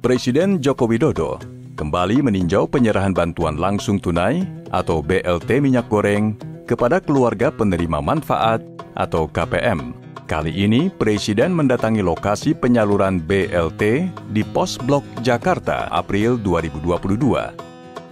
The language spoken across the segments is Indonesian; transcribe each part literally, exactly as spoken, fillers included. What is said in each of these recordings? Presiden Joko Widodo kembali meninjau penyerahan bantuan langsung tunai atau B L T minyak goreng kepada keluarga penerima manfaat atau K P M. Kali ini, Presiden mendatangi lokasi penyaluran B L T di Pos Blok Jakarta April dua ribu dua puluh dua.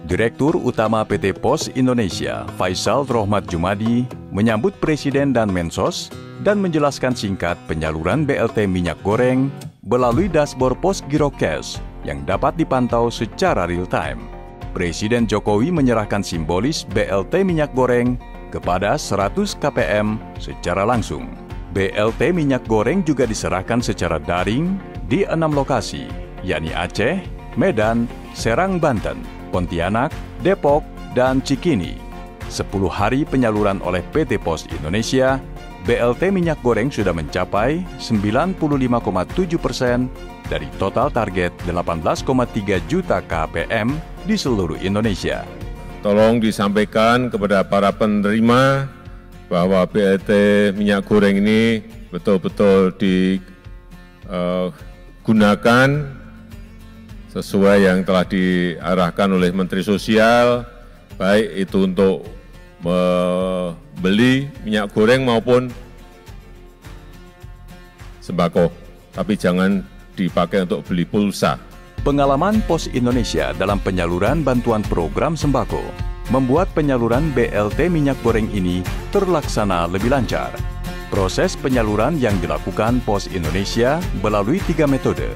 Direktur Utama P T Pos Indonesia, Faizal Rochmad Djoemadi, menyambut Presiden dan Mensos dan menjelaskan singkat penyaluran B L T minyak goreng melalui dashboard Pos Giro Cash yang dapat dipantau secara real-time. Presiden Jokowi menyerahkan simbolis B L T minyak goreng kepada seratus K P M secara langsung. B L T minyak goreng juga diserahkan secara daring di enam lokasi, yakni Aceh, Medan, Serang, Banten, Pontianak, Depok, dan Cikini. sepuluh hari penyaluran oleh P T Pos Indonesia, B L T minyak goreng sudah mencapai sembilan puluh lima koma tujuh persen dari total target delapan belas koma tiga juta K P M di seluruh Indonesia. Tolong disampaikan kepada para penerima bahwa B L T minyak goreng ini betul-betul digunakan uh, sesuai yang telah diarahkan oleh Menteri Sosial, baik itu untuk membeli minyak goreng maupun sembako, tapi jangan dipakai untuk beli pulsa. Pengalaman Pos Indonesia dalam penyaluran bantuan program sembako membuat penyaluran B L T minyak goreng ini terlaksana lebih lancar. Proses penyaluran yang dilakukan Pos Indonesia melalui tiga metode,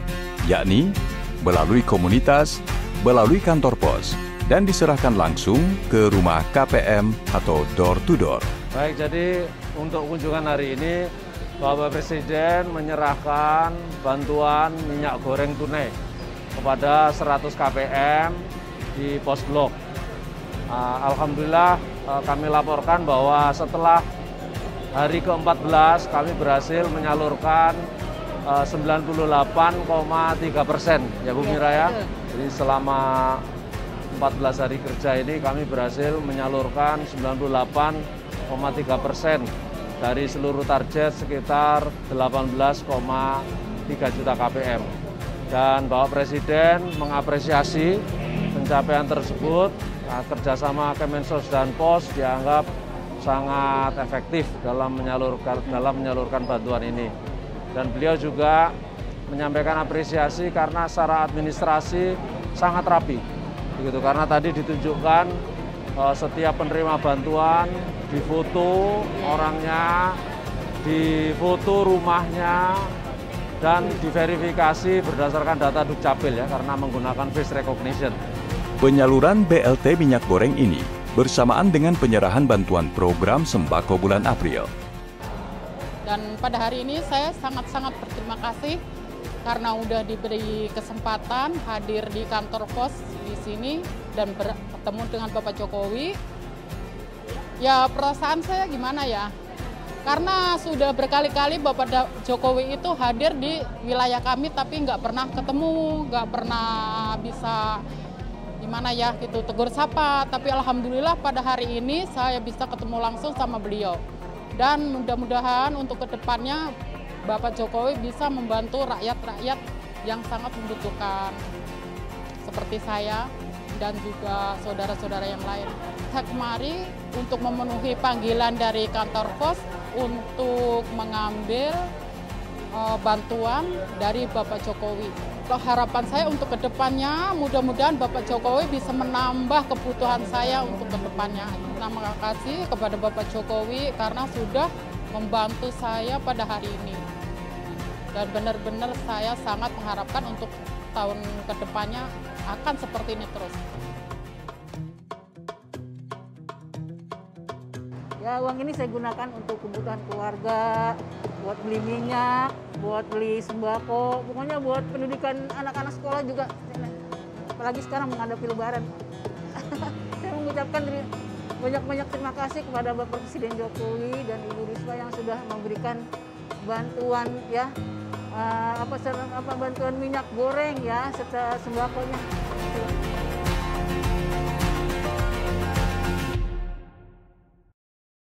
yakni melalui komunitas, melalui kantor pos, dan diserahkan langsung ke rumah K P M atau door to door. Baik, jadi untuk kunjungan hari ini, Bapak Presiden menyerahkan bantuan minyak goreng tunai kepada seratus K P M di Pos Blok. Alhamdulillah kami laporkan bahwa setelah hari ke empat belas kami berhasil menyalurkan sembilan puluh delapan koma tiga persen, ya Bu Mira ya. Jadi selama empat belas hari kerja ini kami berhasil menyalurkan sembilan puluh delapan koma tiga persen dari seluruh target sekitar delapan belas koma tiga juta K P M. Dan Bapak Presiden mengapresiasi pencapaian tersebut. Nah, kerjasama Kemensos dan Pos dianggap sangat efektif dalam menyalurkan dalam menyalurkan bantuan ini. Dan beliau juga menyampaikan apresiasi karena secara administrasi sangat rapi, begitu. Karena tadi ditunjukkan uh, setiap penerima bantuan difoto orangnya, difoto rumahnya, dan diverifikasi berdasarkan data Dukcapil ya, karena menggunakan face recognition. Penyaluran B L T minyak goreng ini bersamaan dengan penyerahan bantuan program sembako bulan April. Dan pada hari ini saya sangat-sangat berterima kasih karena udah diberi kesempatan hadir di kantor pos di sini dan bertemu dengan Bapak Jokowi. Ya, perasaan saya gimana ya? Karena sudah berkali-kali Bapak Jokowi itu hadir di wilayah kami tapi nggak pernah ketemu, nggak pernah bisa gimana ya gitu tegur sapa. Tapi alhamdulillah pada hari ini saya bisa ketemu langsung sama beliau. Dan mudah-mudahan untuk kedepannya Bapak Jokowi bisa membantu rakyat-rakyat yang sangat membutuhkan seperti saya dan juga saudara-saudara yang lain. Saya kemari untuk memenuhi panggilan dari kantor pos untuk mengambil uh, bantuan dari Bapak Jokowi. Harapan saya untuk kedepannya mudah-mudahan Bapak Jokowi bisa menambah kebutuhan saya untuk kedepannya. Terima kasih kepada Bapak Jokowi karena sudah membantu saya pada hari ini. Dan benar-benar saya sangat mengharapkan untuk tahun kedepannya akan seperti ini terus. Ya, uang ini saya gunakan untuk kebutuhan keluarga, buat beli minyak, buat beli sembako, pokoknya buat pendidikan anak-anak sekolah juga. Apalagi sekarang menghadapi Lebaran. Saya mengucapkan banyak-banyak terima kasih kepada Bapak Presiden Jokowi dan Ibu Risma yang sudah memberikan bantuan ya, apa, apa bantuan minyak goreng ya, serta sembakonya.